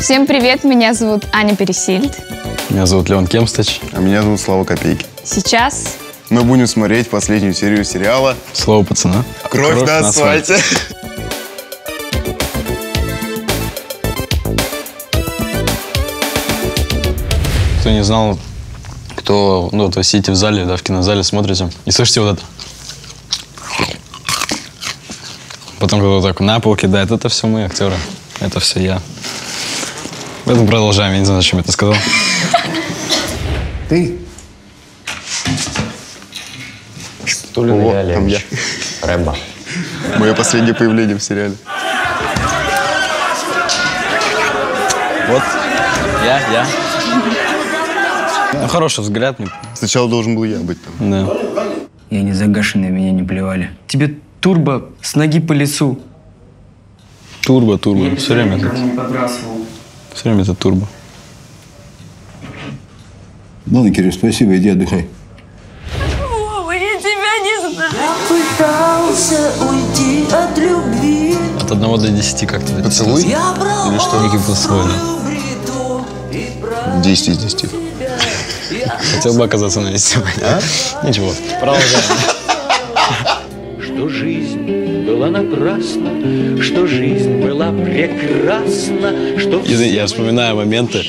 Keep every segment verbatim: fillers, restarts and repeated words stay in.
Всем привет, меня зовут Аня Пересильд. Меня зовут Леон Кемстач. А меня зовут Слава Копейки. Сейчас мы будем смотреть последнюю серию сериала «Слово пацана. Кровь, Кровь на асфальте». На асфальте. Кто не знал, кто, ну, вот вы сидите в зале, да, в кинозале, смотрите и слышите вот это. Потом кто-то так на пол кидает. Это все мы, актеры. Это все я. Поэтому продолжаем. Я не знаю, зачем я это сказал. Ты? Что ли на я? Рэмбо. Мое последнее появление в сериале. Вот. Я, я. Ну, хороший взгляд. Сначала должен был я быть там. Да. Я не загашенный, меня не плевали. Тебе турбо с ноги по лицу. Турбо, турбо. Я все время это. Все время это турбо. Ладно, Кирилл, спасибо, иди отдыхай. Вова, я тебя не знаю. Я пытался уйти от любви. От одного до десяти как-то. Поцелуй? Или что? Некий поцелуй. десять из десяти. Хотел бы оказаться на месте. А? Ничего. Продолжаем. Что жизнь была напрасна, что жизнь была прекрасна, что... Я вспоминаю моменты.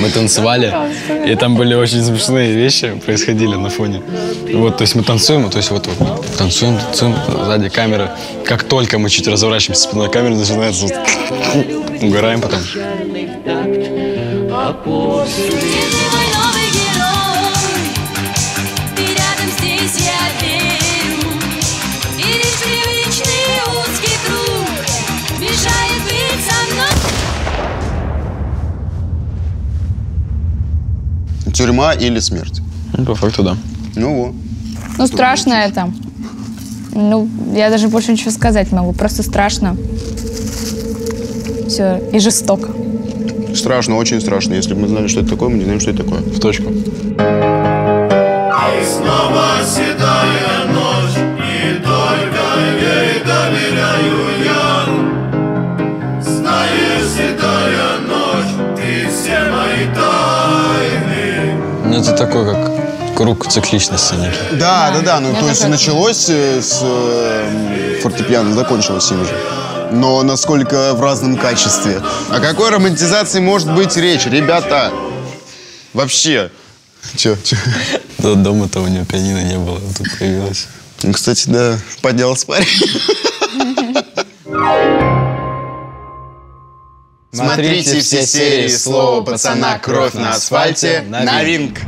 Мы танцевали, и там были очень смешные вещи, происходили на фоне. Вот, то есть мы танцуем, то есть вот, вот танцуем, танцуем, сзади камеры. Как только мы чуть разворачиваемся спиной камеры, начинается вот... Угораем потом. А после... Тюрьма или смерть? Ну, по факту, да. Ну, вот. Ну, страшно это. Ну, я даже больше ничего сказать могу. Просто страшно. Все. И жестоко. Страшно, очень страшно. Если бы мы знали, что это такое, мы не знаем, что это такое. В точку. И снова седая ночь, и только ей доверяю я. Знаю, седая ночь, ты все мои тайны. Ну, это такой, как круг цикличности некий. Да, да, да. Ну, то есть началось с фортепиано, закончилось им же. Но насколько в разном качестве. О какой романтизации может быть речь, ребята? Вообще. Че, че? Да, дома-то у него пианино не было, а тут появилось. Ну, кстати, да, поднялся парень. Смотрите все серии «Слово пацана. Кровь на асфальте» на Винк.